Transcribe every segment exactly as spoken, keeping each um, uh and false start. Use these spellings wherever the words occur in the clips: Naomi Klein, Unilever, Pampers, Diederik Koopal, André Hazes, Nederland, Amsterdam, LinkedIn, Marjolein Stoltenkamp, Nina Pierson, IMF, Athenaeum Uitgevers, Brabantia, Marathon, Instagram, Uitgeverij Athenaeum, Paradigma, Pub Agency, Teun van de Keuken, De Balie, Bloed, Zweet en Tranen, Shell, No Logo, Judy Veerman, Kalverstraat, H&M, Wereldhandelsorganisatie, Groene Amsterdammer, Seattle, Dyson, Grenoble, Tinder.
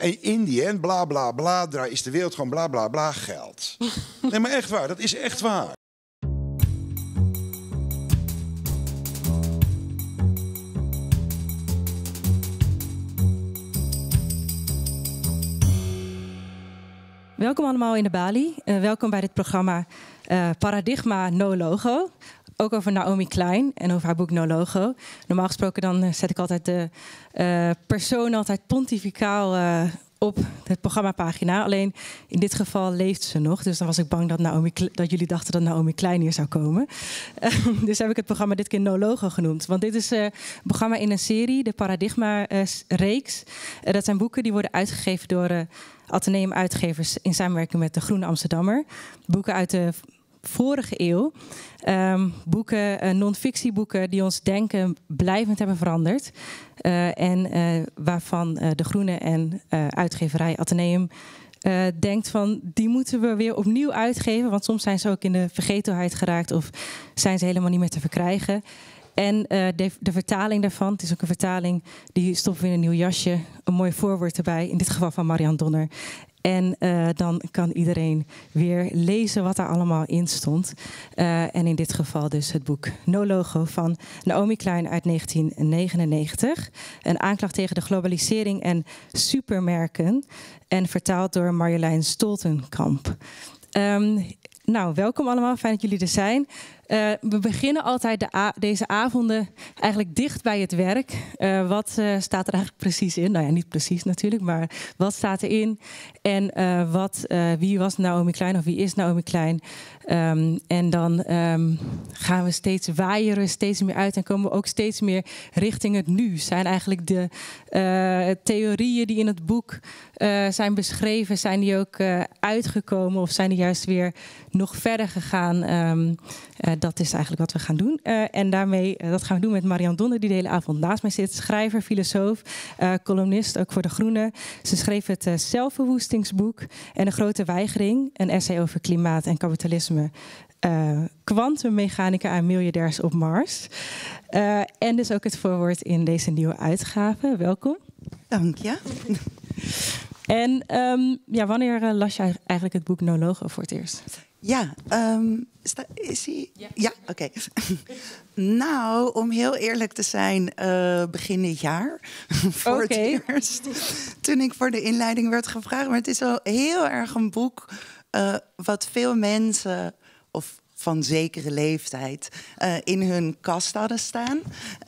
In Indië en bla bla bla, daar is de wereld gewoon bla bla bla geld. Nee, maar echt waar, dat is echt waar. Welkom allemaal in de Balie. Uh, welkom bij dit programma uh, Paradigma No Logo. Ook over Naomi Klein en over haar boek No Logo. Normaal gesproken dan zet ik altijd de uh, persoon altijd pontificaal uh, op het programmapagina. Alleen in dit geval leeft ze nog. Dus dan was ik bang dat, Naomi Kle- dat jullie dachten dat Naomi Klein hier zou komen. Uh, dus heb ik het programma dit keer No Logo genoemd. Want dit is uh, een programma in een serie, de Paradigma-reeks. Uh, uh, dat zijn boeken die worden uitgegeven door uh, Athenaeum Uitgevers in samenwerking met de Groene Amsterdammer. Boeken uit de vorige eeuw. Um, boeken, uh, non-fictieboeken die ons denken blijvend hebben veranderd. Uh, en uh, waarvan uh, de Groene en uh, Uitgeverij Athenaeum uh, denkt van die moeten we weer opnieuw uitgeven. Want soms zijn ze ook in de vergetelheid geraakt of zijn ze helemaal niet meer te verkrijgen. En uh, de, de vertaling daarvan, het is ook een vertaling, die stoppen we in een nieuw jasje. Een mooi voorwoord erbij, in dit geval van Marian Donner. En uh, dan kan iedereen weer lezen wat daar allemaal in stond. Uh, en in dit geval dus het boek No Logo van Naomi Klein uit negentien negenennegentig. Een aanklacht tegen de globalisering en supermerken. En vertaald door Marjolein Stoltenkamp. Um, nou, welkom allemaal. Fijn dat jullie er zijn. Uh, we beginnen altijd de a- deze avonden eigenlijk dicht bij het werk. Uh, wat uh, staat er eigenlijk precies in? Nou ja, niet precies natuurlijk, maar wat staat erin? En uh, wat, uh, wie was Naomi Klein of wie is Naomi Klein? Um, en dan um, gaan we steeds waaieren, steeds meer uit en komen we ook steeds meer richting het nu. Zijn eigenlijk de uh, theorieën die in het boek uh, zijn beschreven, zijn die ook uh, uitgekomen of zijn die juist weer nog verder gegaan? Um, uh, Dat is eigenlijk wat we gaan doen. Uh, en daarmee, uh, dat gaan we doen met Marian Donner, die de hele avond naast mij zit. Schrijver, filosoof, uh, columnist, ook voor De Groene. Ze schreef het uh, zelfverwoestingsboek en De Grote Weigering. Een essay over klimaat en kapitalisme. Kwantummechanica uh, en miljardairs op Mars. Uh, en dus ook het voorwoord in deze nieuwe uitgave. Welkom. Dank je. En um, ja, wanneer uh, las je eigenlijk het boek No Logo voor het eerst? Ja, um, is, dat, is hij? Ja, ja oké. Okay. Nou, om heel eerlijk te zijn, uh, begin dit jaar voor okay. het eerst. Toen ik voor de inleiding werd gevraagd. Maar het is wel heel erg een boek uh, wat veel mensen of van zekere leeftijd uh, in hun kast hadden staan.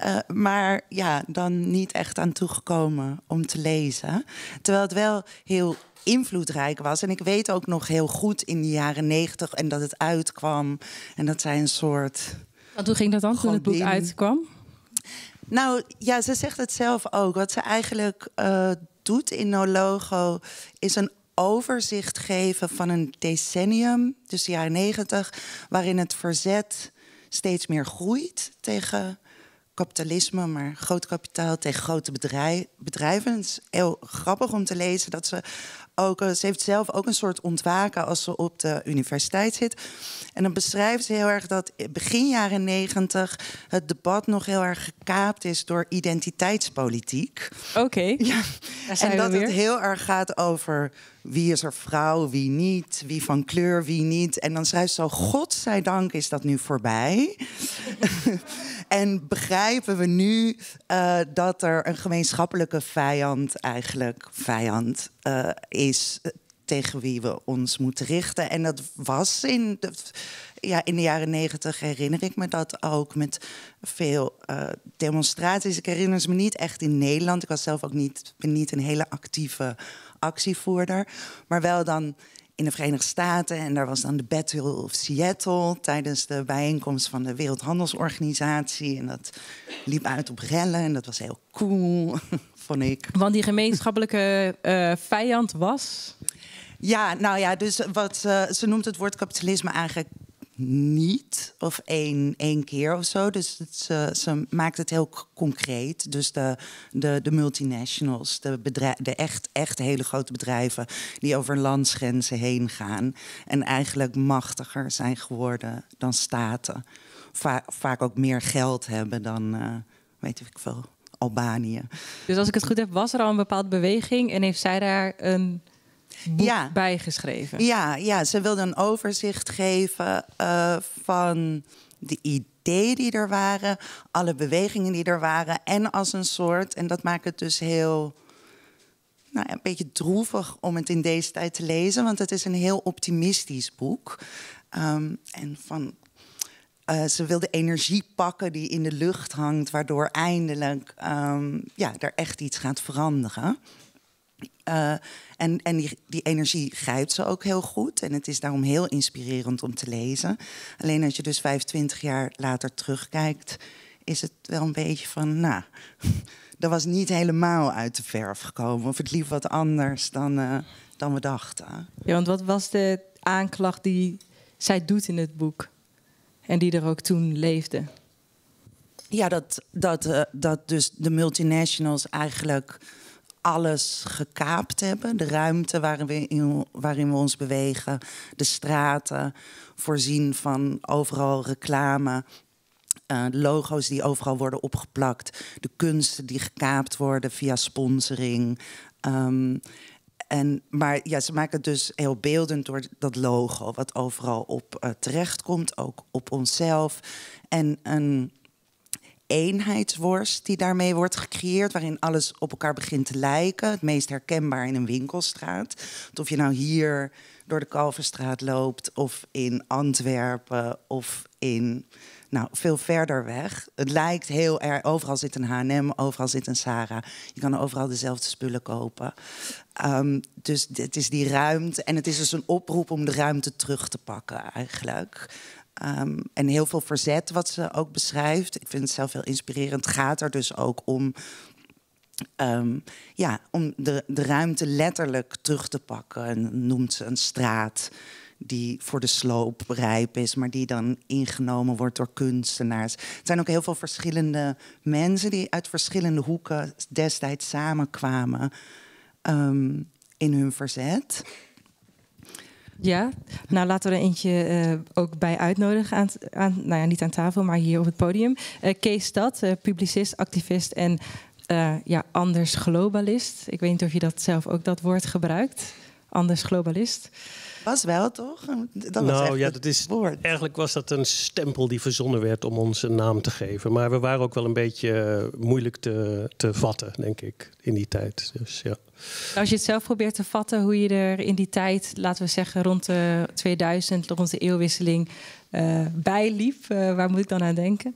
Uh, maar ja, dan niet echt aan toegekomen om te lezen. Terwijl het wel heel invloedrijk was. En ik weet ook nog heel goed in de jaren negentig en dat het uitkwam. En dat zij een soort... Want hoe ging dat dan toen het boek uitkwam? Nou, ja, ze zegt het zelf ook. Wat ze eigenlijk uh, doet in No Logo is een overzicht geven van een decennium, dus de jaren negentig, waarin het verzet steeds meer groeit tegen kapitalisme, maar groot kapitaal tegen grote bedrijf, bedrijven. Het is heel grappig om te lezen dat ze ook... Ze heeft zelf ook een soort ontwaken als ze op de universiteit zit. En dan beschrijft ze heel erg dat begin jaren negentig het debat nog heel erg gekaapt is door identiteitspolitiek. Oké, okay. Ja. En dat het heel erg gaat over wie is er vrouw, wie niet, wie van kleur, wie niet. En dan schrijft ze al, godzijdank is dat nu voorbij. En begrijpen we nu uh, dat er een gemeenschappelijke vijand eigenlijk vijand uh, is tegen wie we ons moeten richten. En dat was in de, ja, in de jaren negentig, herinner ik me dat ook, met veel uh, demonstraties. Ik herinner me niet echt in Nederland. Ik was zelf ook niet, ben niet een hele actieve actievoerder. Maar wel dan in de Verenigde Staten. En daar was dan de Battle of Seattle tijdens de bijeenkomst van de Wereldhandelsorganisatie. En dat liep uit op rellen. En dat was heel cool, vond ik. Want die gemeenschappelijke uh, vijand was? Ja, nou ja, dus wat uh, ze noemt het woord kapitalisme eigenlijk niet. Of één, één keer of zo. Dus het, ze, ze maakt het heel k- concreet. Dus de, de, de multinationals, de, bedrijf, de echt, echt hele grote bedrijven die over landsgrenzen heen gaan en eigenlijk machtiger zijn geworden dan staten. Va- vaak ook meer geld hebben dan, uh, weet ik veel, Albanië. Dus als ik het goed heb, was er al een bepaalde beweging en heeft zij daar een boek ja. bij geschreven? Ja, ja, ze wilde een overzicht geven uh, van de ideeën die er waren, alle bewegingen die er waren en als een soort, en dat maakt het dus heel... Nou, een beetje droevig om het in deze tijd te lezen, want het is een heel optimistisch boek. Um, en van, uh, ze wilde energie pakken die in de lucht hangt, waardoor eindelijk um, ja, er echt iets gaat veranderen. Uh, en en die, die energie grijpt ze ook heel goed. En het is daarom heel inspirerend om te lezen. Alleen als je dus vijfentwintig jaar later terugkijkt, is het wel een beetje van... nou. Dat was niet helemaal uit de verf gekomen. Of het liep wat anders dan, uh, dan we dachten. Ja, want wat was de aanklacht die zij doet in het boek? En die er ook toen leefde? Ja, dat, dat, uh, dat dus de multinationals eigenlijk alles gekaapt hebben. De ruimte waarin we, in, waarin we ons bewegen. De straten. Voorzien van overal reclame. Uh, logo's die overal worden opgeplakt. De kunsten die gekaapt worden via sponsoring. Um, en, maar ja, ze maken het dus heel beeldend door dat logo... wat overal op uh, terechtkomt, ook op onszelf. En een eenheidsworst die daarmee wordt gecreëerd... waarin alles op elkaar begint te lijken. Het meest herkenbaar in een winkelstraat. Of je nou hier door de Kalverstraat loopt... of in Antwerpen of in... Nou, veel verder weg. Het lijkt heel erg... Overal zit een H en M, overal zit een Zara. Je kan overal dezelfde spullen kopen. Um, dus het is die ruimte. En het is dus een oproep om de ruimte terug te pakken eigenlijk. Um, en heel veel verzet wat ze ook beschrijft. Ik vind het zelf heel inspirerend. Het gaat er dus ook om... Um, ja, om de, de ruimte letterlijk terug te pakken. En noemt ze een straat... die voor de sloop rijp is, maar die dan ingenomen wordt door kunstenaars. Er zijn ook heel veel verschillende mensen... die uit verschillende hoeken destijds samenkwamen um, in hun verzet. Ja, nou laten we er eentje uh, ook bij uitnodigen. Aan, aan, nou ja, niet aan tafel, maar hier op het podium. Uh, Kees Stad, uh, publicist, activist en uh, ja, anders globalist. Ik weet niet of je dat zelf ook dat woord gebruikt. Anders globalist... Was wel, toch? Dat was nou echt ja, dat is, woord. Eigenlijk was dat een stempel die verzonnen werd om ons een naam te geven. Maar we waren ook wel een beetje moeilijk te, te vatten, denk ik, in die tijd. Dus, ja. Als je het zelf probeert te vatten, hoe je er in die tijd, laten we zeggen rond de tweeduizend, rond de eeuwwisseling, uh, bij liep, uh, waar moet ik dan aan denken?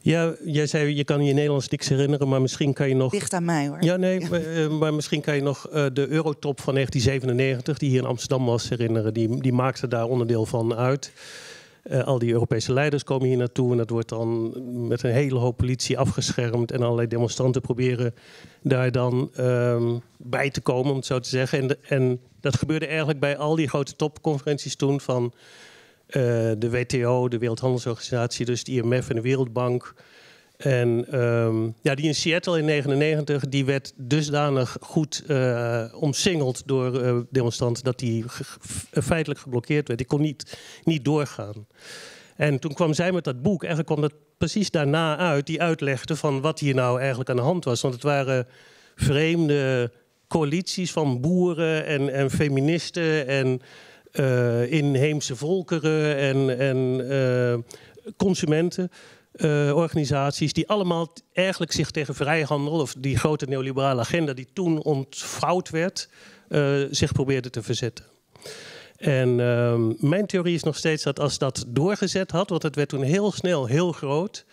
Ja, jij zei, je kan je Nederlands niks herinneren, maar misschien kan je nog... Dicht aan mij, hoor. Ja, nee, ja. Maar, maar misschien kan je nog uh, de Eurotop van negentien zevenennegentig... die hier in Amsterdam was, herinneren. Die, die maakte daar onderdeel van uit. Uh, al die Europese leiders komen hier naartoe... en dat wordt dan met een hele hoop politie afgeschermd... en allerlei demonstranten proberen daar dan um, bij te komen, om het zo te zeggen. En, de, en dat gebeurde eigenlijk bij al die grote topconferenties toen... van. Uh, de W T O, de Wereldhandelsorganisatie, dus de I M F en de Wereldbank. En um, ja, die in Seattle in negentien negenennegentig, die werd dusdanig goed uh, omsingeld door uh, demonstranten... dat die ge- feitelijk geblokkeerd werd. Die kon niet, niet doorgaan. En toen kwam zij met dat boek. Eigenlijk kwam dat precies daarna uit, die uitlegde van wat hier nou eigenlijk aan de hand was. Want het waren vreemde coalities van boeren en, en feministen en... Uh, inheemse volkeren en, en uh, consumentenorganisaties... Uh, die allemaal eigenlijk zich tegen vrijhandel... of die grote neoliberale agenda die toen ontvouwd werd... Uh, zich probeerden te verzetten. En uh, mijn theorie is nog steeds dat als dat doorgezet had... want het werd toen heel snel heel groot...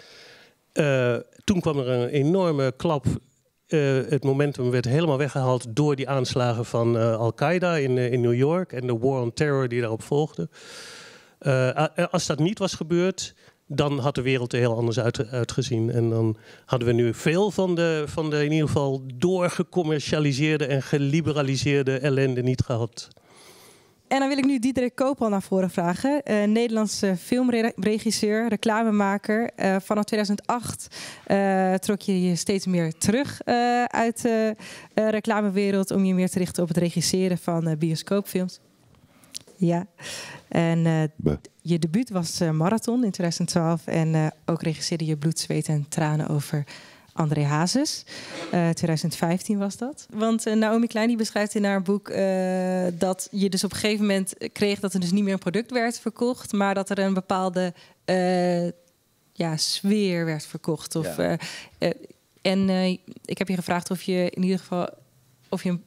Uh, toen kwam er een enorme klap... Uh, het momentum werd helemaal weggehaald door die aanslagen van uh, Al-Qaeda in, uh, in New York... en de war on terror die daarop volgde. Uh, als dat niet was gebeurd, dan had de wereld er heel anders uit, uitgezien. En dan hadden we nu veel van de, van de in ieder geval doorgecommercialiseerde... en geliberaliseerde ellende niet gehad. En dan wil ik nu Diederik Koopal naar voren vragen. Uh, Nederlandse filmregisseur, reclamemaker. Uh, vanaf tweeduizend acht uh, trok je je steeds meer terug uh, uit de uh, reclamewereld... om je meer te richten op het regisseren van uh, bioscoopfilms. Ja. En uh, je debuut was uh, Marathon in tweeduizend twaalf. En uh, ook regisseerde je Bloed, Zweet en Tranen over André Hazes. Uh, twintig vijftien was dat. Want uh, Naomi Klein die beschrijft in haar boek uh, dat je dus op een gegeven moment kreeg dat er dus niet meer een product werd verkocht, maar dat er een bepaalde uh, ja, sfeer werd verkocht. Of, ja. uh, uh, en uh, ik heb je gevraagd of je in ieder geval of je een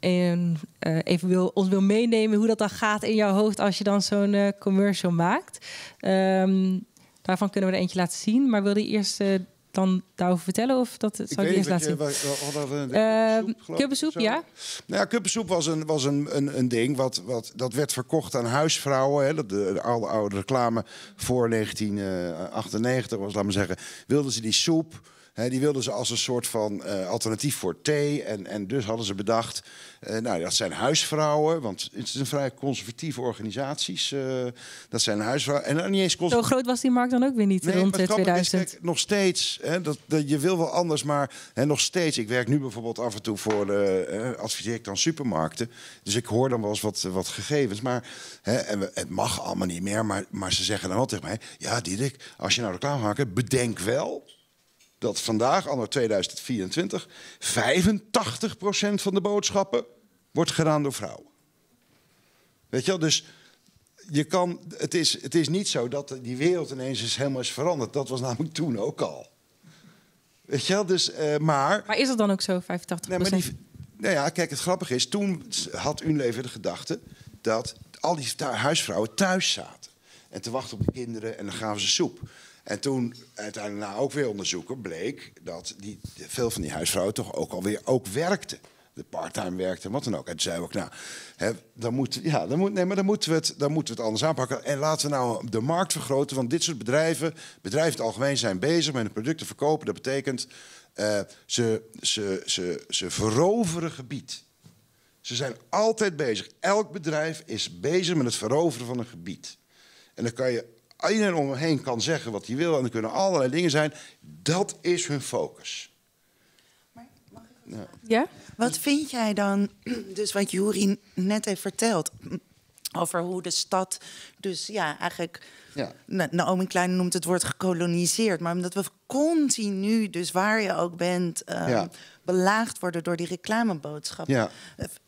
En uh, even wil, ons wil meenemen hoe dat dan gaat in jouw hoofd als je dan zo'n uh, commercial maakt. Um, daarvan kunnen we er eentje laten zien. Maar wil je eerst uh, dan daarover vertellen? Of dat zal ik je weet eerst laten je, zien? Uh, Kuppensoep, ja. Nou ja, Kuppensoep was, een, was een, een, een ding. Wat, wat, dat werd verkocht aan huisvrouwen. Hè, de, de oude, oude reclame voor negentien achtennegentig was, laat maar zeggen. Wilden ze die soep... He, die wilden ze als een soort van uh, alternatief voor thee. En, en dus hadden ze bedacht, uh, nou, dat zijn huisvrouwen. Want het is een vrij conservatieve organisaties. Uh, dat zijn huisvrouwen. En dan niet eens conservatief. Zo groot was die markt dan ook weer niet nee, rond tweeduizend. Is, kijk, nog steeds, hè, dat, dat, je wil wel anders, maar hè, nog steeds. Ik werk nu bijvoorbeeld af en toe voor, uh, adviseer ik dan supermarkten. Dus ik hoor dan wel eens wat, wat gegevens. Maar hè, en we, het mag allemaal niet meer. Maar, maar ze zeggen dan wel tegen mij, ja Diederik, als je nou reclame maakt, bedenk wel... dat vandaag, anno tweeduizend vierentwintig, vijfentachtig procent van de boodschappen wordt gedaan door vrouwen. Weet je wel, dus je kan, het, is, het is niet zo dat die wereld ineens is helemaal is veranderd. Dat was namelijk toen ook al. Weet je wel, dus, uh, maar... Maar is dat dan ook zo, vijfentachtig procent? Nee, maar die, nou ja, kijk, het grappige is, toen had Unilever de gedachte dat al die huisvrouwen thuis zaten. En te wachten op de kinderen en dan gaven ze soep. En toen uiteindelijk na ook weer onderzoeken bleek dat die, veel van die huisvrouwen toch ook alweer ook werkten. De parttime werkten en wat dan ook. En toen zeiden we ook, nou, hè, dan, moet, ja, dan, moet, nee, maar dan, moeten we het, dan moeten we het anders aanpakken. En laten we nou de markt vergroten, want dit soort bedrijven, bedrijven in het algemeen zijn bezig met hun producten verkopen. Dat betekent, uh, ze, ze, ze, ze veroveren gebied. Ze zijn altijd bezig. Elk bedrijf is bezig met het veroveren van een gebied. En dan kan je... Iedereen om hem heen kan zeggen wat hij wil en er kunnen allerlei dingen zijn. Dat is hun focus. Maar mag ik ja. ja? Wat vind jij dan, dus wat Joeri net heeft verteld... over hoe de stad, dus ja, eigenlijk... Ja. Naomi Klein noemt het woord gekoloniseerd... maar omdat we continu, dus waar je ook bent... Um, ja. belaagd worden door die reclameboodschappen. Ja.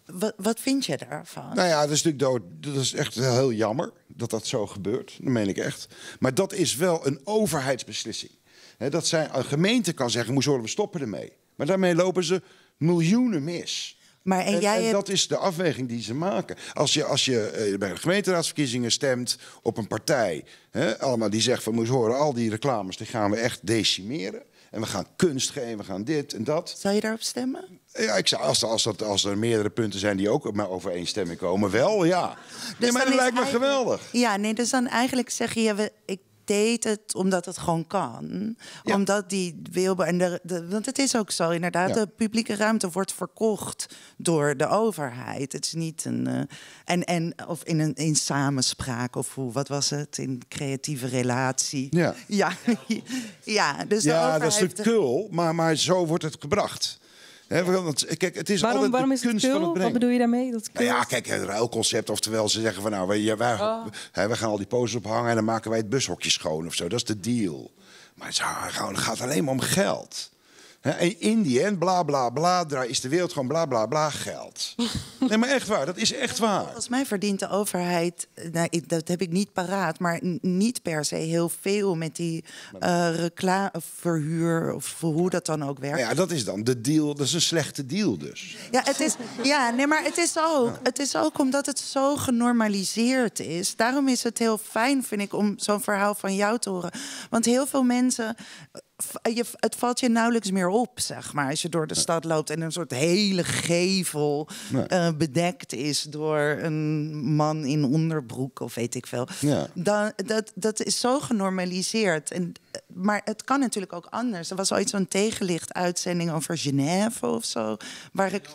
Wat, wat vind je daarvan? Nou ja, dat is natuurlijk dood. Dat is echt heel jammer dat dat zo gebeurt. Dat meen ik echt. Maar dat is wel een overheidsbeslissing. He, dat zijn, een gemeente kan zeggen, moet zorgen, we stoppen ermee. Maar daarmee lopen ze miljoenen mis. Maar en, en, jij en hebt... dat is de afweging die ze maken. Als je, als je uh, bij de gemeenteraadsverkiezingen stemt op een partij... He, allemaal die zegt, van moet horen, al die reclames die gaan we echt decimeren. En we gaan kunst geven, we gaan dit en dat. Zou je daarop stemmen? Ja, ik zou, als, als, dat, als er meerdere punten zijn die ook op mijn overeenstemming komen, wel, ja. Nee, dus maar dat lijkt me geweldig. Ja, nee, dus dan eigenlijk zeg je, ja, we, ik deed het omdat het gewoon kan. Ja. Omdat die wilde, en de, de, want het is ook zo, inderdaad, ja. De publieke ruimte wordt verkocht door de overheid. Het is niet een, uh, en, en, of in een in samenspraak, of hoe, wat was het, in creatieve relatie. Ja, ja. Ja, dus ja, de overheid... dat is natuurlijk kul, maar, maar zo wordt het gebracht. He, want, kijk, het is waarom, altijd waarom de is kunst het van het brengen. Wat bedoel je daarmee? Dat nou ja, kijk, het ruilconcept. Oftewel, ze zeggen van nou, wij, wij, oh. hè, wij gaan al die posters ophangen... en dan maken wij het bushokje schoon of zo. Dat is de deal. Maar het gaat alleen maar om geld. He, en in die end, bla, bla, bla, daar is de wereld gewoon bla, bla, bla geld. Nee, maar echt waar. Dat is echt waar. Volgens mij verdient de overheid... Nou, ik, dat heb ik niet paraat, maar niet per se heel veel... met die uh, reclame, verhuur of hoe dat dan ook werkt. Ja, dat is dan de deal. Dat is een slechte deal dus. Ja, het is, ja nee, maar het is, ook, ja. het is ook omdat het zo genormaliseerd is. Daarom is het heel fijn, vind ik, om zo'n verhaal van jou te horen. Want heel veel mensen... Je, het valt je nauwelijks meer op, zeg maar. Als je door de stad loopt en een soort hele gevel nee. uh, bedekt is... door een man in onderbroek of weet ik veel. Ja. Dan, dat, dat is zo genormaliseerd. En, maar het kan natuurlijk ook anders. Er was ooit zo'n tegenlicht-uitzending over Genève of zo... waar ik...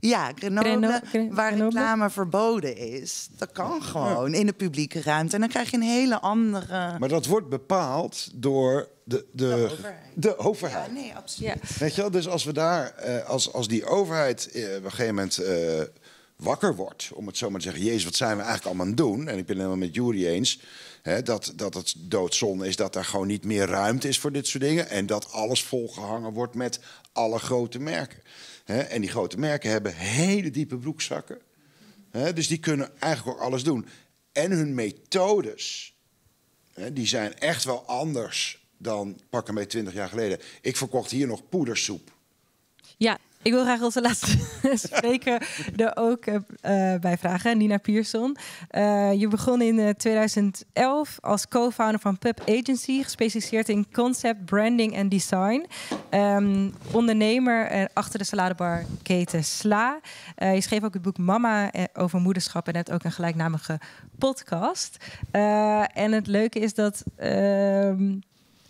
Ja, Grenoble, waar reclame verboden is. Dat kan gewoon in de publieke ruimte. En dan krijg je een hele andere... Maar dat wordt bepaald door de, de, de overheid. De overheid. Ja, nee, absoluut. Ja. Weet je wel? Dus als we daar, eh, als, als die overheid eh, op een gegeven moment eh, wakker wordt, om het zo maar te zeggen, jezus, wat zijn we eigenlijk allemaal aan het doen? En ik ben het helemaal met Juri eens, hè, dat, dat het doodzonde is dat er gewoon niet meer ruimte is voor dit soort dingen. En dat alles volgehangen wordt met alle grote merken. Hè, en die grote merken hebben hele diepe broekzakken. Hè, dus die kunnen eigenlijk ook alles doen. En hun methodes, hè, die zijn echt wel anders dan pak een beetje twintig jaar geleden. Ik verkocht hier nog poedersoep. Ja. Ik wil graag onze laatste spreker er ook uh, bij vragen. Nina Pierson. Uh, je begon in tweeduizend elf als co-founder van Pub Agency, gespecialiseerd in concept, branding en design. Um, ondernemer uh, achter de saladebarketen Sla. Uh, je schreef ook het boek Mama uh, over moederschap en hebt ook een gelijknamige podcast. Uh, en het leuke is dat... Uh,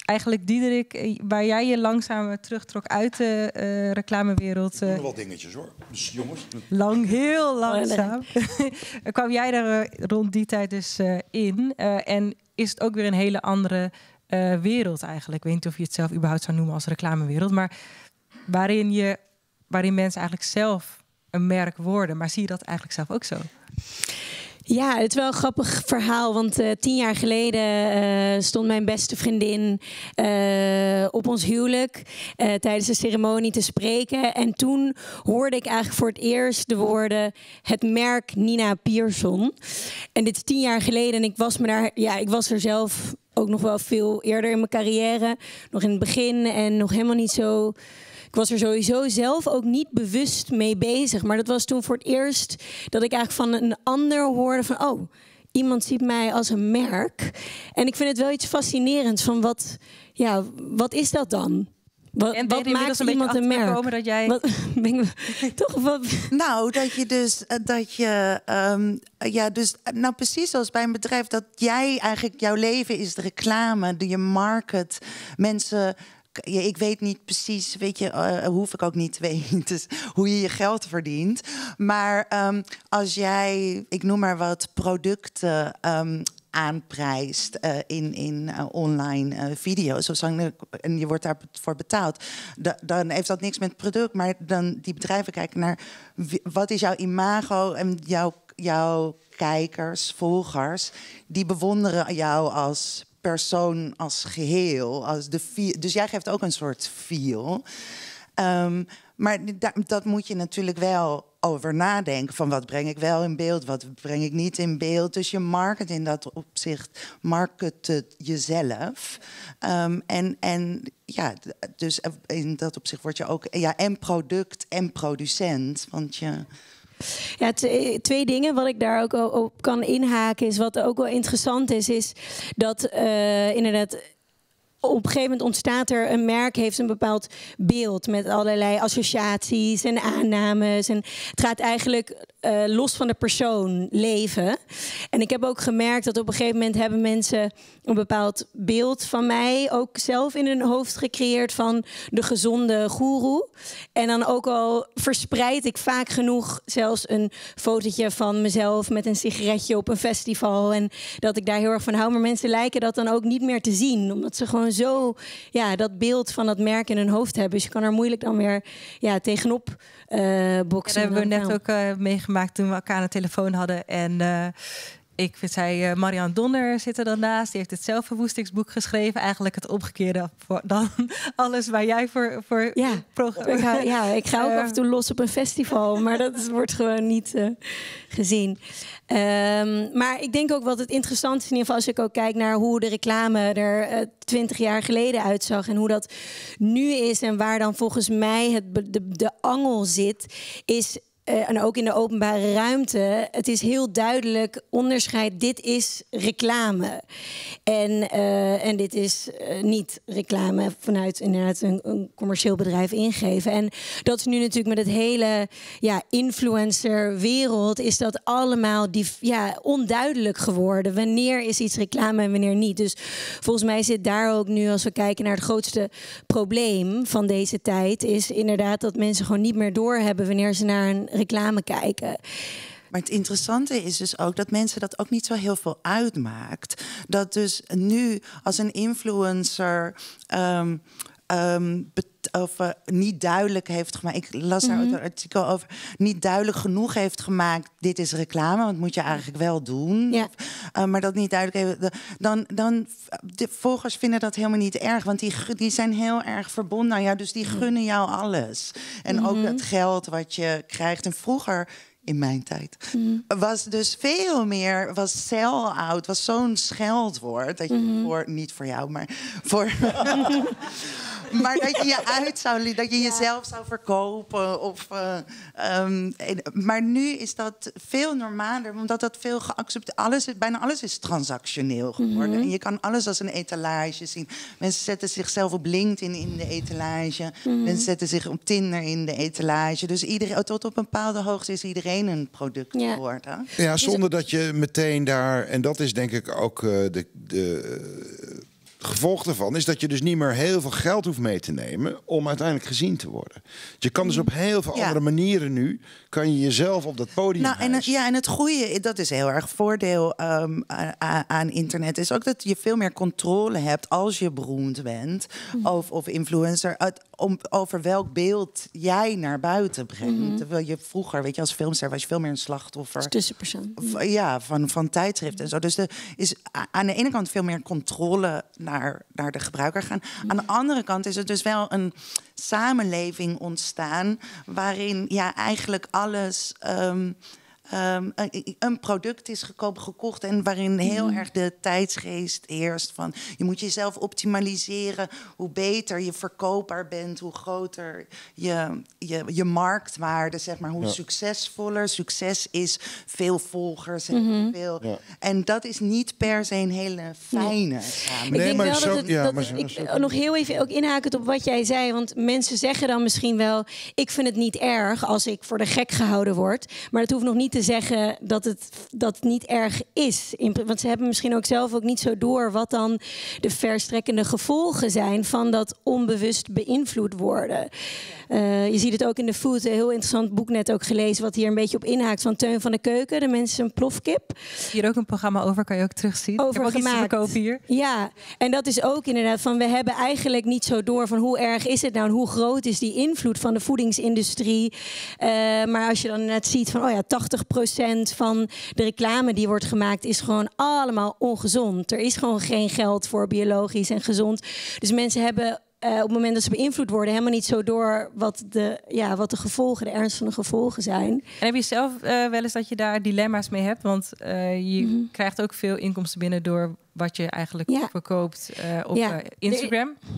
Eigenlijk, Diederik, waar jij je langzaam terugtrok uit de uh, reclamewereld... Uh, wel dingetjes, hoor. Dus jongens... Lang, heel langzaam. Oh, nee. Kwam jij er uh, rond die tijd dus uh, in. Uh, en is het ook weer een hele andere uh, wereld eigenlijk. Ik weet niet of je het zelf überhaupt zou noemen als reclamewereld. Maar waarin, je, waarin mensen eigenlijk zelf een merk worden. Maar zie je dat eigenlijk zelf ook zo? Ja, het is wel een grappig verhaal, want uh, tien jaar geleden uh, stond mijn beste vriendin uh, op ons huwelijk uh, tijdens de ceremonie te spreken. En toen hoorde ik eigenlijk voor het eerst de woorden het merk Nina Pierson. En dit is tien jaar geleden en ik was, me daar, ja, ik was er zelf ook nog wel veel eerder in mijn carrière. Nog in het begin en nog helemaal niet zo... Ik was er sowieso zelf ook niet bewust mee bezig. Maar dat was toen voor het eerst dat ik eigenlijk van een ander hoorde van... oh, iemand ziet mij als een merk. En ik vind het wel iets fascinerends van wat, ja, wat is dat dan? Wat, en wat maakt een iemand een merk? Komen dat jij... wat, ben ik, toch, wat... Nou, dat je dus... Dat je, um, ja, dus nou, precies zoals bij een bedrijf... dat jij eigenlijk... jouw leven is de reclame, je market, mensen... Ja, ik weet niet precies, weet je, uh, hoef ik ook niet te weten, dus hoe je je geld verdient. Maar um, als jij, ik noem maar wat, producten um, aanprijst uh, in, in uh, online uh, video's, of zo, en je wordt daarvoor betaald, da, dan heeft dat niks met product. Maar dan die bedrijven kijken naar wat is jouw imago en jouw, jouw kijkers, volgers, die bewonderen jou als persoon als geheel, als de feel. Dus jij geeft ook een soort feel. Um, maar dat, dat moet je natuurlijk wel over nadenken. Van wat breng ik wel in beeld, wat breng ik niet in beeld. Dus je market in dat opzicht, market jezelf. Um, en, en ja, dus in dat opzicht word je ook... Ja, en product en producent, want je... Ja, twee dingen wat ik daar ook op kan inhaken is wat ook wel interessant is, is dat uh, inderdaad op een gegeven moment ontstaat er een merk, heeft een bepaald beeld met allerlei associaties en aannames. En het gaat eigenlijk uh, los van de persoon leven. En ik heb ook gemerkt dat op een gegeven moment hebben mensen een bepaald beeld van mij ook zelf in hun hoofd gecreëerd van de gezonde goeroe. En dan ook al verspreid ik vaak genoeg zelfs een fotootje van mezelf met een sigaretje op een festival. En dat ik daar heel erg van hou. Maar mensen lijken dat dan ook niet meer te zien, omdat ze gewoon zo, ja, dat beeld van dat merk in hun hoofd hebben. Dus je kan er moeilijk dan weer, ja, tegenop uh, boksen. Ja, dat hebben we net ook uh, meegemaakt toen we elkaar aan de telefoon hadden. En uh, ik vind zij, uh, Marian Donner zit er dan naast. Die heeft het zelfverwoestingsboek geschreven. Eigenlijk het omgekeerde dan alles waar jij voor... voor ja, ik ga, ja, ik ga ook uh, af en toe los op een festival. Maar dat wordt gewoon niet uh, gezien. Um, maar ik denk ook wat het interessant is, in ieder geval als ik ook kijk naar hoe de reclame er twintig uh, jaar geleden uitzag en hoe dat nu is en waar dan volgens mij het, de, de angel zit, is, uh, en ook in de openbare ruimte, het is heel duidelijk onderscheid, dit is reclame en, uh, en dit is uh, niet reclame vanuit inderdaad een, een commercieel bedrijf ingeven. En dat is nu natuurlijk met het hele, ja, influencerwereld is dat allemaal die, ja, onduidelijk geworden. Wanneer is iets reclame en wanneer niet? Dus volgens mij zit daar ook nu, als we kijken naar het grootste probleem van deze tijd, is inderdaad dat mensen gewoon niet meer doorhebben wanneer ze naar een reclame kijken. Maar het interessante is dus ook dat mensen dat ook niet zo heel veel uitmaakt. Dat dus nu als een influencer um, Um, of, uh, niet duidelijk heeft gemaakt. Ik las daar mm-hmm. een artikel over. Niet duidelijk genoeg heeft gemaakt. Dit is reclame, want dat moet je eigenlijk wel doen. Ja. Of, uh, maar dat niet duidelijk heeft. Dan, dan de volgers vinden dat helemaal niet erg. Want die, die zijn heel erg verbonden aan jou. Dus die gunnen jou alles. En mm-hmm. ook dat geld wat je krijgt. En vroeger, in mijn tijd, mm. was dus veel meer, was sell-out, was zo'n scheldwoord. Dat je mm-hmm. voor, niet voor jou, maar voor... maar dat je je uit zou, dat je ja. jezelf zou verkopen. Of, uh, um, maar nu is dat veel normaler, omdat dat veel geaccepteerd alles, bijna alles is transactioneel geworden. Mm-hmm. En je kan alles als een etalage zien. Mensen zetten zichzelf op LinkedIn in de etalage. Mm-hmm. Mensen zetten zich op Tinder in de etalage. Dus iedereen, tot op een bepaalde hoogte is iedereen een product ja. geworden. Ja, zonder dat je meteen daar... En dat is denk ik ook uh, de... de uh, het gevolg daarvan is dat je dus niet meer heel veel geld hoeft mee te nemen om uiteindelijk gezien te worden. Je kan dus op heel veel ja. andere manieren nu, kan je jezelf op dat podium nou, en, ja, en het goede, dat is heel erg voordeel um, aan internet, is ook dat je veel meer controle hebt als je beroemd bent mm. of, of influencer, uit, om, over welk beeld jij naar buiten brengt. Mm. Terwijl je vroeger, weet je, als filmster was je veel meer een slachtoffer. Als tussenpersoon. Of, ja, van, van tijdschrift en zo. Dus er is aan de ene kant veel meer controle naar naar de gebruiker gaan. Aan de andere kant is het dus wel een samenleving ontstaan waarin ja eigenlijk alles um, um, een product is goedkoop gekocht en waarin heel erg de tijdsgeest heerst van je moet jezelf optimaliseren. Hoe beter je verkoopbaar bent, hoe groter je, je, je marktwaarde, zeg maar, hoe ja. succesvoller. Succes is veel volgers en mm-hmm. veel. Ja. En dat is niet per se een hele fijne samenleving. Ik nog heel even ook inhakend op wat jij zei, want mensen zeggen dan misschien wel, ik vind het niet erg als ik voor de gek gehouden word, maar dat hoeft nog niet te zeggen dat het, dat het niet erg is. Want ze hebben misschien ook zelf ook niet zo door wat dan de verstrekkende gevolgen zijn van dat onbewust beïnvloed worden. Uh, je ziet het ook in de food. Een heel interessant boek net ook gelezen wat hier een beetje op inhaakt van Teun van de Keuken. De mensen een plofkip. Hier ook een programma over, kan je ook terugzien. Over ik heb ook gemaakt. Iets te verkopen hier. Ja, en dat is ook inderdaad van we hebben eigenlijk niet zo door van hoe erg is het nou en hoe groot is die invloed van de voedingsindustrie. Uh, maar als je dan net ziet van oh ja, tachtig procent van de reclame die wordt gemaakt is gewoon allemaal ongezond. Er is gewoon geen geld voor biologisch en gezond. Dus mensen hebben Uh, op het moment dat ze beïnvloed worden, helemaal niet zo door wat de, ja, wat de gevolgen, de ernst van de gevolgen zijn. En heb je zelf uh, wel eens dat je daar dilemma's mee hebt? Want uh, je mm-hmm. krijgt ook veel inkomsten binnen door wat je eigenlijk ja. verkoopt uh, op ja. uh, Instagram. De...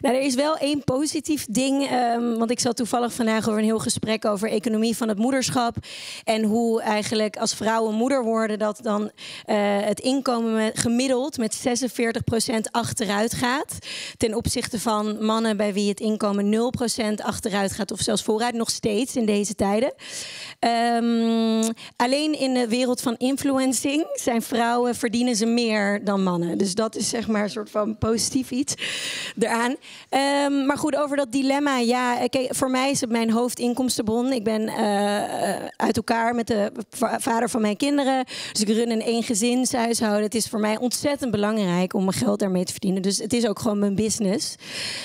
Nou, er is wel één positief ding. Um, want ik zat toevallig vandaag over een heel gesprek over economie van het moederschap. En hoe eigenlijk als vrouwen moeder worden, dat dan uh, het inkomen met, gemiddeld met zesenveertig procent achteruit gaat. Ten opzichte van mannen bij wie het inkomen nul procent achteruit gaat. Of zelfs vooruit, nog steeds in deze tijden. Um, alleen in de wereld van influencing zijn vrouwen, verdienen ze meer dan mannen. Dus dat is zeg maar een soort van positief iets eraan. Um, maar goed, over dat dilemma. Ja, kijk, voor mij is het mijn hoofdinkomstenbron. Ik ben uh, uit elkaar met de va- vader van mijn kinderen. Dus ik run een eengezinshuishouden. Het is voor mij ontzettend belangrijk om mijn geld daarmee te verdienen. Dus het is ook gewoon mijn business.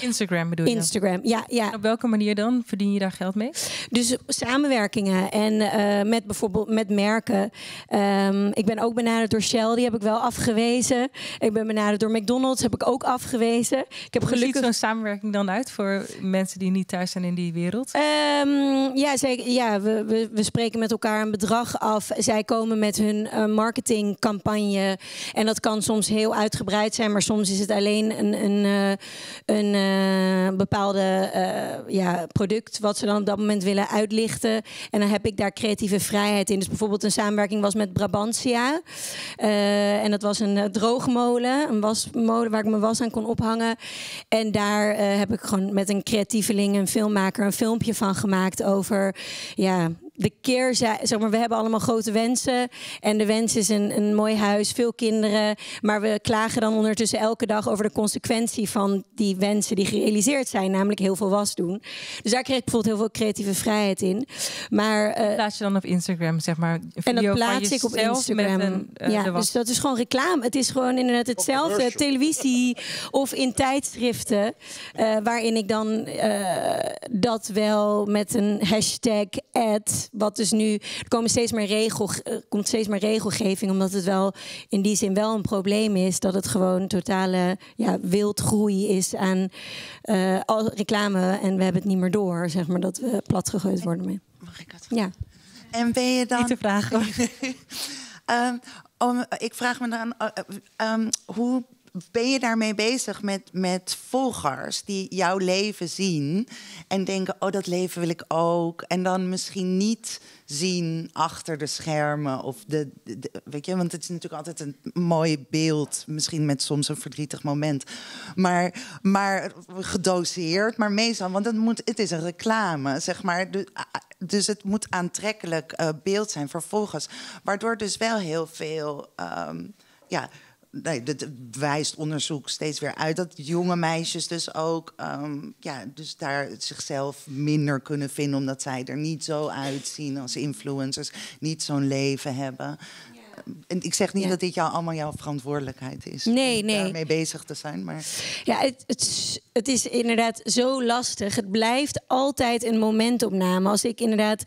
Instagram bedoel je? Instagram, ja, ja. En op welke manier dan verdien je daar geld mee? Dus samenwerkingen. En uh, met bijvoorbeeld met merken. Um, ik ben ook benaderd door Shell. Die heb ik wel afgewezen. Ik ben benaderd door McDonald's. Heb ik ook afgewezen. Ik heb gelukkig... Ziet zo'n samenwerking dan uit voor mensen die niet thuis zijn in die wereld? Um, ja, zij, ja we, we, we spreken met elkaar een bedrag af. Zij komen met hun uh, marketingcampagne. En dat kan soms heel uitgebreid zijn. Maar soms is het alleen een, een, uh, een uh, bepaalde uh, ja, product wat ze dan op dat moment willen uitlichten. En dan heb ik daar creatieve vrijheid in. Dus bijvoorbeeld een samenwerking was met Brabantia. Uh, en dat was een uh, droogmolen. Een wasmolen waar ik mijn was aan kon ophangen. En daar uh, heb ik gewoon met een creatieveling, een filmmaker, een filmpje van gemaakt over ja, de keer, zeg maar, we hebben allemaal grote wensen. En de wens is een, een mooi huis, veel kinderen. Maar we klagen dan ondertussen elke dag over de consequentie van die wensen die gerealiseerd zijn. Namelijk heel veel was doen. Dus daar kreeg ik bijvoorbeeld heel veel creatieve vrijheid in. Maar, uh, plaats je dan op Instagram, zeg maar. Een video en dat plaats ik op Instagram. Een, uh, ja, dus dat is gewoon reclame. Het is gewoon inderdaad hetzelfde. Televisie of in tijdschriften. Uh, waarin ik dan uh, dat wel met een hashtag ad. Wat dus nu, er komen steeds meer regel, er komt steeds meer regelgeving. Omdat het wel in die zin wel een probleem is. Dat het gewoon totale ja, wildgroei is aan uh, al reclame. En we hebben het niet meer door, zeg maar, dat we platgegooid worden mee. Mag ik dat? Ja. En ben je dan... Niet te vragen. um, om, ik vraag me dan, uh, um, hoe ben je daarmee bezig met, met volgers die jouw leven zien en denken, oh, dat leven wil ik ook. En dan misschien niet zien achter de schermen. Of de, de, de, weet je, want het is natuurlijk altijd een mooi beeld. Misschien met soms een verdrietig moment. Maar, maar gedoseerd, maar meestal. Want het, moet, het is een reclame, zeg maar. Dus het moet aantrekkelijk uh, beeld zijn voor volgers. Waardoor dus wel heel veel... Um, ja, nee, dat wijst onderzoek steeds weer uit dat jonge meisjes dus ook um, ja, dus daar zichzelf minder kunnen vinden omdat zij er niet zo uitzien als influencers, niet zo'n leven hebben. En ik zeg niet ja. dat dit jou, allemaal jouw verantwoordelijkheid is. Nee, om nee. daarmee bezig te zijn. Maar... Ja, het, het, het is inderdaad zo lastig. Het blijft altijd een momentopname. Als ik inderdaad...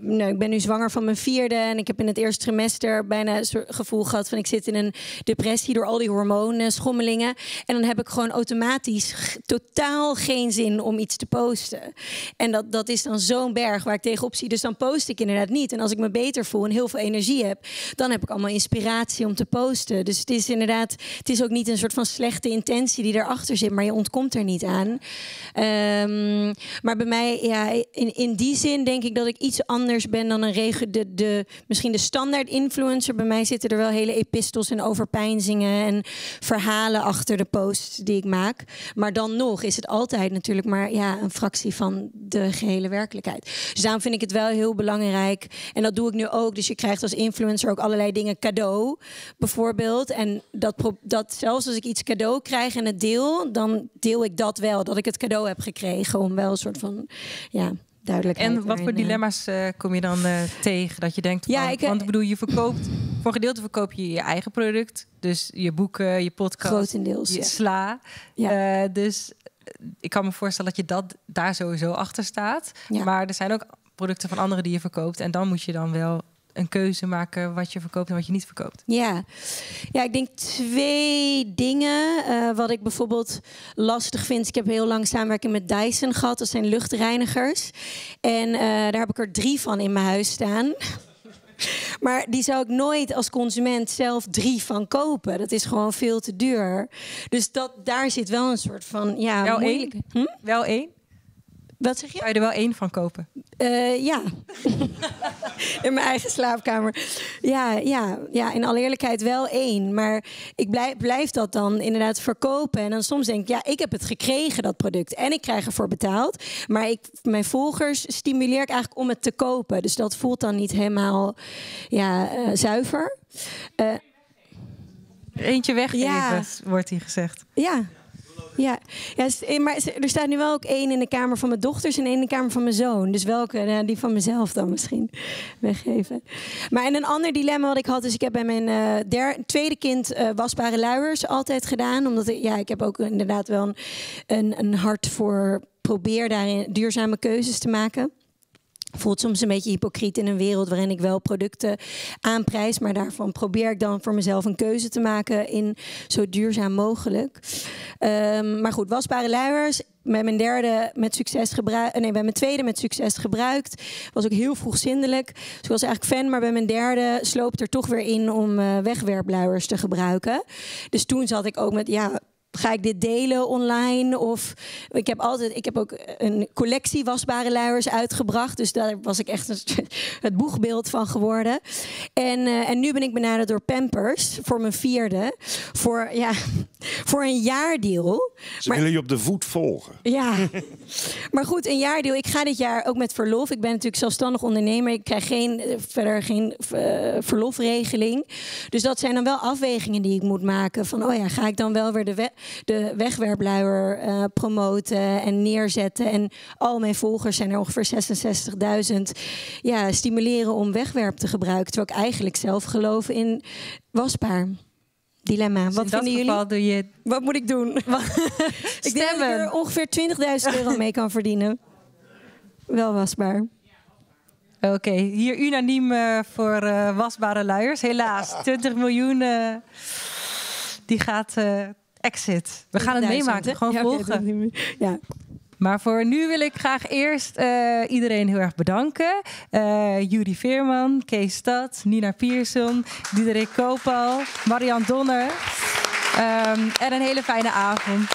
Nou, ik ben nu zwanger van mijn vierde. En ik heb in het eerste trimester bijna het gevoel gehad van ik zit in een depressie door al die hormonen, schommelingen. En dan heb ik gewoon automatisch totaal geen zin om iets te posten. En dat, dat is dan zo'n berg waar ik tegenop zie. Dus dan post ik inderdaad niet. En als ik me beter voel en heel veel energie heb, dan heb ik allemaal inspiratie om te posten. Dus het is inderdaad, het is ook niet een soort van slechte intentie die erachter zit, maar je ontkomt er niet aan. Um, maar bij mij, ja, in, in die zin denk ik dat ik iets anders ben dan een regu- de, de, misschien de standaard influencer. Bij mij zitten er wel hele epistels en overpeinzingen en verhalen achter de posts die ik maak. Maar dan nog is het altijd natuurlijk maar ja, een fractie van de gehele werkelijkheid. Dus daarom vind ik het wel heel belangrijk. En dat doe ik nu ook. Dus je krijgt als influencer ook allerlei dingen cadeau, bijvoorbeeld. En dat, dat zelfs als ik iets cadeau krijg en het deel, dan deel ik dat wel. Dat ik het cadeau heb gekregen. Om wel een soort van... ja. En wat voor dilemma's uh, kom je dan uh, tegen? Dat je denkt, van, ja, ik, want ik bedoel, je verkoopt, voor gedeelte verkoop je je eigen product. Dus je boeken, je podcast. Grotendeels. Je ja. Sla. Ja. Uh, dus ik kan me voorstellen dat je dat daar sowieso achter staat. Ja. Maar er zijn ook producten van anderen die je verkoopt. En dan moet je dan wel een keuze maken wat je verkoopt en wat je niet verkoopt. Ja, ja, ik denk twee dingen. Uh, wat ik bijvoorbeeld lastig vind... Ik heb heel lang samenwerking met Dyson gehad. Dat zijn luchtreinigers. En uh, daar heb ik er drie van in mijn huis staan. Maar die zou ik nooit als consument zelf drie van kopen. Dat is gewoon veel te duur. Dus dat, daar zit wel een soort van... Ja, wel één? Hm? Wel één? Wat zeg je? Zou je er wel één van kopen? Uh, ja. In mijn eigen slaapkamer. Ja, ja, ja, in alle eerlijkheid wel één. Maar ik blijf, blijf dat dan inderdaad verkopen. En dan soms denk ik, ja, ik heb het gekregen, dat product. En ik krijg ervoor betaald. Maar ik, mijn volgers stimuleer ik eigenlijk om het te kopen. Dus dat voelt dan niet helemaal ja, uh, zuiver. Uh, Eentje weggeven, ja. Wordt hier gezegd. Ja. Ja, ja, maar er staat nu wel ook één in de kamer van mijn dochters en één in de kamer van mijn zoon. Dus welke? Nou, die van mezelf dan misschien weggeven. Maar en een ander dilemma wat ik had, dus ik heb bij mijn uh, der, tweede kind uh, wasbare luiers altijd gedaan. Omdat ik, ja, ik heb ook inderdaad wel een, een, een hart voor probeer daarin duurzame keuzes te maken. Voelt soms een beetje hypocriet in een wereld waarin ik wel producten aanprijs. Maar daarvan probeer ik dan voor mezelf een keuze te maken in zo duurzaam mogelijk. Um, maar goed, wasbare luiers. Bij mijn, derde met succes gebruik, nee, bij mijn tweede met succes gebruikt. Was ook heel vroeg zindelijk. Dus ik was eigenlijk fan, maar bij mijn derde sloopt er toch weer in om uh, wegwerpluiers te gebruiken. Dus toen zat ik ook met... ja. ga ik dit delen online? Of ik heb altijd, ik heb ook een collectie wasbare luiers uitgebracht. Dus daar was ik echt een, het boegbeeld van geworden. En, uh, en nu ben ik benaderd door Pampers voor mijn vierde. Voor, ja, voor een jaardeal. Ze maar, willen je op de voet volgen. Ja, maar goed, een jaardeal. Ik ga dit jaar ook met verlof. Ik ben natuurlijk zelfstandig ondernemer. Ik krijg geen, verder geen uh, verlofregeling. Dus dat zijn dan wel afwegingen die ik moet maken. Van, oh ja, ga ik dan wel weer de weg... de wegwerpluier uh, promoten en neerzetten. En al mijn volgers zijn er ongeveer zesenzestigduizend. Ja, stimuleren om wegwerp te gebruiken. Terwijl ik eigenlijk zelf geloof in wasbaar. Dilemma. Dus wat vinden jullie? Doe je... Wat moet ik doen? Ik denk dat ik er ongeveer twintigduizend euro mee kan verdienen. Wel wasbaar. Oké, okay, hier unaniem uh, voor uh, wasbare luiers. Helaas, twintig miljoen. Uh, die gaat... Uh, Exit. We gaan het meemaken, hè? Gewoon ja, volgen. Okay, ja. Maar voor nu wil ik graag eerst uh, iedereen heel erg bedanken. Uh, Judy Veerman, Kees Stad, Nina Pierson, Diederik Koopal, Marian Donner. Um, en een hele fijne avond.